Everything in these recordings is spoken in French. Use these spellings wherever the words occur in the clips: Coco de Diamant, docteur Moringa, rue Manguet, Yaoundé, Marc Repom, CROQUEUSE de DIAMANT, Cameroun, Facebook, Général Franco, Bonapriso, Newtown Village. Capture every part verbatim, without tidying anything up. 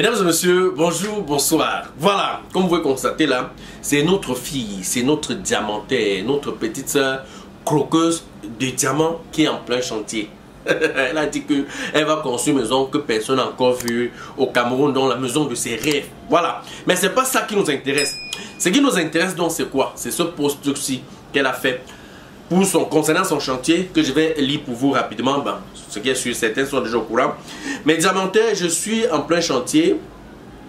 Mesdames et messieurs, bonjour, bonsoir. Voilà, comme vous pouvez constater là, c'est notre fille, c'est notre diamantaire, notre petite soeur croqueuse de diamants qui est en plein chantier. Elle a dit qu'elle va construire une maison que personne n'a encore vue au Cameroun, dans la maison de ses rêves. Voilà, mais c'est pas ça qui nous intéresse. Ce qui nous intéresse donc c'est quoi? C'est ce post-ci qu'elle a fait pour son, concernant son chantier, que je vais lire pour vous rapidement. Ben, ce qui est sûr, certains sont déjà au courant. Mes diamantaires, je suis en plein chantier.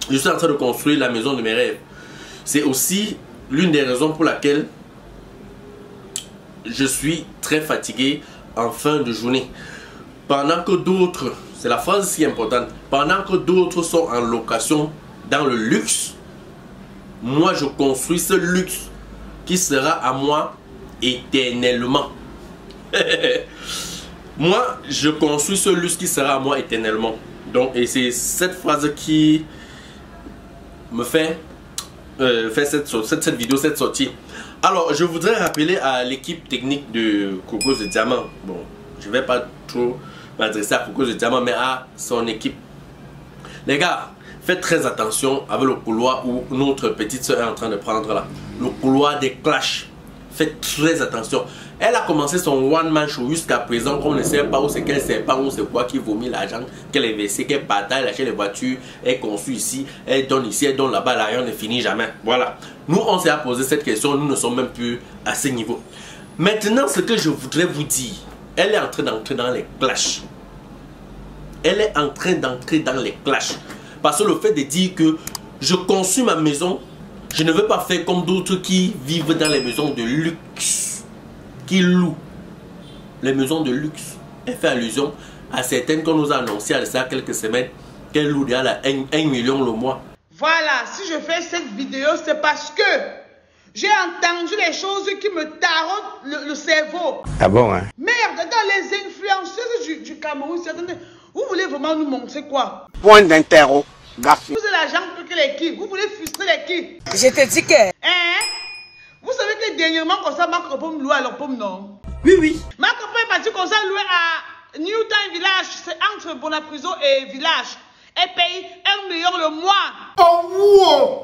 Je suis en train de construire la maison de mes rêves. C'est aussi l'une des raisons pour laquelle je suis très fatigué en fin de journée. Pendant que d'autres, c'est la phrase si importante, pendant que d'autres sont en location dans le luxe, moi je construis ce luxe qui sera à moi éternellement. Moi, je construis ce luxe qui sera à moi éternellement. Donc, et c'est cette phrase qui me fait euh, faire cette, cette, cette vidéo, cette sortie. Alors, je voudrais rappeler à l'équipe technique de Coco de Diamant. Bon, je ne vais pas trop m'adresser à Coco de Diamant, mais à son équipe. Les gars, faites très attention avec le couloir où notre petite soeur est en train de prendre là. Le couloir des clashs. Faites très attention. Elle a commencé son one-man show jusqu'à présent. Qu'on ne sait pas où c'est qu'elle sait pas où c'est quoi qui vomit l'argent, qu'elle est versée, qu'elle partage, elle achète les voitures, elle construit ici, elle donne ici, elle donne là-bas, l'argent ne finit jamais. Voilà. Nous, on s'est posé cette question, nous ne sommes même plus à ce niveau. Maintenant, ce que je voudrais vous dire, elle est en train d'entrer dans les clashs. Elle est en train d'entrer dans les clashs. Parce que le fait de dire que je construis ma maison, je ne veux pas faire comme d'autres qui vivent dans les maisons de luxe, qui louent les maisons de luxe. Elle fait allusion à certaines qu'on nous a annoncées il y a quelques semaines qu'elles louent déjà la un million le mois. Voilà, si je fais cette vidéo, c'est parce que j'ai entendu les choses qui me tarotent le, le cerveau. Ah bon, hein? Merde, dans les influenceuses du, du Cameroun, certaines, vous voulez vraiment nous montrer quoi? Point d'interro. Vous avez l'argent pour que l'équipe, vous voulez frustrer l'équipe. Je te dis que. Hein? Vous savez que dernièrement, comme ça, Marc Repom me loue à Lopom, non? Oui, oui. Marc Repom est parti comme ça, loué à Newtown Village. C'est entre Bonapriso et Village. Elle paye un million le mois. Oh, wow!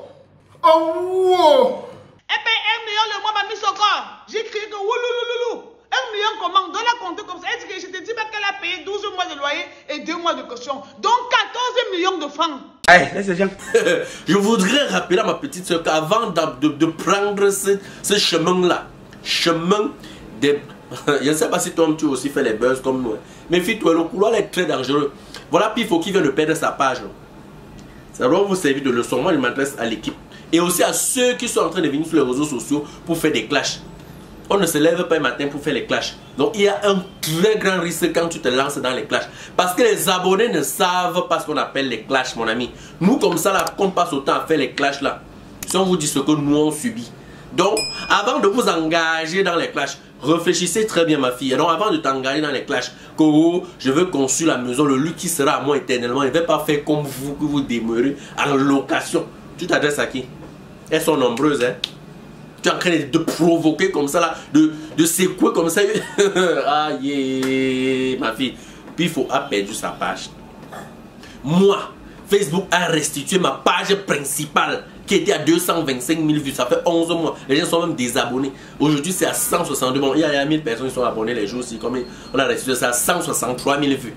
Oh, wow! Elle paye un million le mois, mamie Sokor. J'ai crié que wouloulouloulou. un million comment? Dans la compte comme ça. Elle dit que je te dis pas qu'elle a payé douze mois de loyer et deux mois de caution. Donc quatorze millions de francs. Hey, je voudrais rappeler à ma petite soeur qu'avant de, de, de prendre ce, ce chemin-là, chemin des... Je ne sais pas si toi tu aussi fais les buzz comme nous. Mais fille-toi, le couloir est très dangereux. Voilà Pifo qui vient de perdre sa page. Ça doit vous servir de leçon. Moi, je m'adresse à l'équipe. Et aussi à ceux qui sont en train de venir sur les réseaux sociaux pour faire des clashs. On ne se lève pas le matin pour faire les clashs. Donc il y a un très grand risque quand tu te lances dans les clashs. Parce que les abonnés ne savent pas ce qu'on appelle les clashs, mon ami. Nous comme ça, là, on passe autant à faire les clashs là. Si on vous dit ce que nous on subit. Donc avant de vous engager dans les clashs, réfléchissez très bien ma fille. Et donc avant de t'engager dans les clashs, Coco, je veux construire la maison, le luxe qui sera à moi éternellement. Je ne vais pas faire comme vous que vous demeurez en location. Tu t'adresses à qui? Elles sont nombreuses, hein. Tu es en train de provoquer comme ça, là, de, de secouer comme ça. Ah, yeah, ma fille. Puis, il faut a perdu sa page. Moi, Facebook a restitué ma page principale qui était à deux cent vingt-cinq mille vues. Ça fait onze mois. Les gens sont même désabonnés. Aujourd'hui, c'est à cent soixante-deux. Bon, il y a mille personnes qui sont abonnées les jours-ci. On a restitué ça à cent soixante-trois mille vues.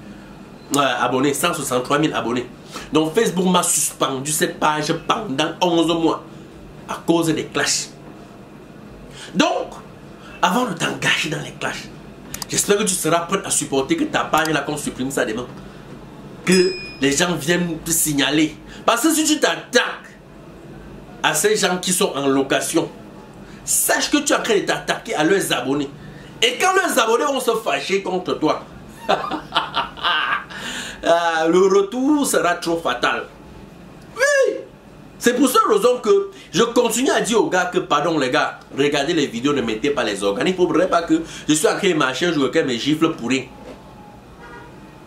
Euh, abonnés, cent soixante-trois mille abonnés. Donc, Facebook m'a suspendu cette page pendant onze mois à cause des clashs. Donc, avant de t'engager dans les clashs, j'espère que tu seras prêt à supporter que ta page là qu'on supprime ça demain. Que les gens viennent te signaler. Parce que si tu t'attaques à ces gens qui sont en location, sache que tu es en train de t'attaquer à leurs abonnés. Et quand leurs abonnés vont se fâcher contre toi, le retour sera trop fatal. C'est pour cette raison que je continue à dire aux gars que, pardon les gars, regardez les vidéos, ne mettez pas les organes. Il ne faudrait pas que je sois en train de marcher un jour, me gifle pour rien.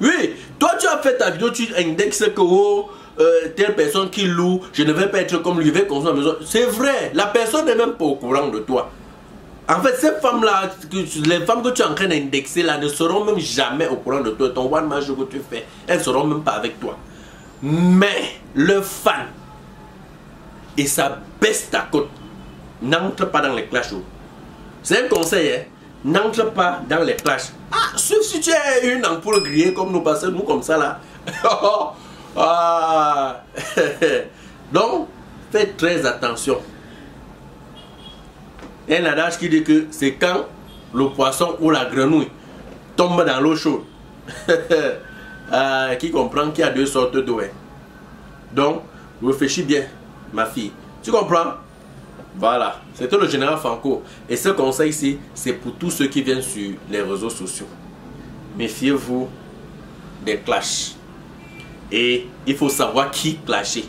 Oui, toi tu as fait ta vidéo, tu indexes que oh, euh, telle personne qui loue, je ne vais pas être comme lui, je vais construire ma maison. C'est vrai, la personne n'est même pas au courant de toi. En fait, ces femmes-là, les femmes que tu es en train d'indexer là, ne seront même jamais au courant de toi. Ton one-man show que tu fais, elles ne seront même pas avec toi. Mais le fan et sa bestacote n'entre pas dans les clashs. C'est un conseil, hein? N'entre pas dans les clashs. Ah, sauf si tu es une ampoule grillée comme nous passons, nous comme ça là. Ah. Donc, faites très attention. Il y a un adage qui dit que c'est quand le poisson ou la grenouille tombe dans l'eau chaude. Euh, qui comprend qu'il y a deux sortes d'eau. Donc, réfléchis bien, ma fille. Tu comprends? Voilà. C'était le général Franco. Et ce conseil-ci, c'est pour tous ceux qui viennent sur les réseaux sociaux. Méfiez-vous des clashs. Et il faut savoir qui clasher.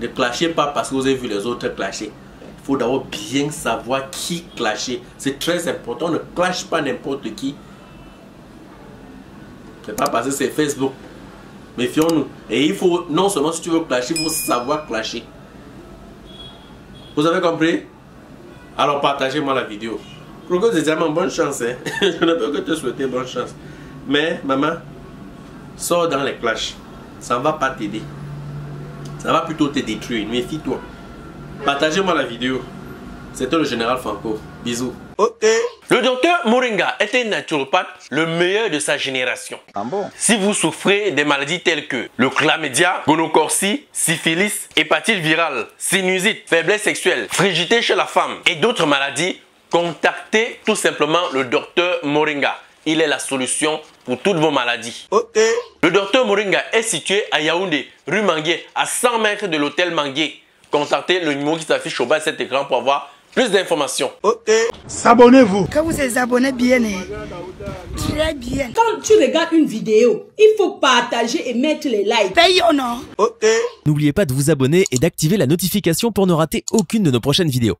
Ne clashez pas parce que vous avez vu les autres clasher. Il faut d'abord bien savoir qui clasher. C'est très important. Ne clash pas n'importe qui. C'est pas parce que c'est Facebook. Méfions-nous. Et il faut, non seulement si tu veux clasher, il faut savoir clasher. Vous avez compris? Alors partagez-moi la vidéo. Coco de Diamant, bonne chance. Hein? Je ne peux que te souhaiter bonne chance. Mais maman, sors dans les clashs. Ça ne va pas t'aider. Ça va plutôt te détruire. Méfie-toi. Partagez-moi la vidéo. C'était le général Franco. Bisous. Ok. Le docteur Moringa était naturopathe, le meilleur de sa génération. Ah bon? Si vous souffrez des maladies telles que le chlamydia, gonocorcie, syphilis, hépatite virale, sinusite, faiblesse sexuelle, frigidité chez la femme et d'autres maladies, contactez tout simplement le docteur Moringa. Il est la solution pour toutes vos maladies. Ok. Le docteur Moringa est situé à Yaoundé, rue Manguet, à cent mètres de l'hôtel Manguet. Contactez le numéro qui s'affiche au bas de cet écran pour avoir plus d'informations. Ok. S'abonnez-vous. Quand vous vous abonnez bien, très bien. Quand tu regardes une vidéo, il faut partager et mettre les likes. Paye ou non? Ok. N'oubliez pas de vous abonner et d'activer la notification pour ne rater aucune de nos prochaines vidéos.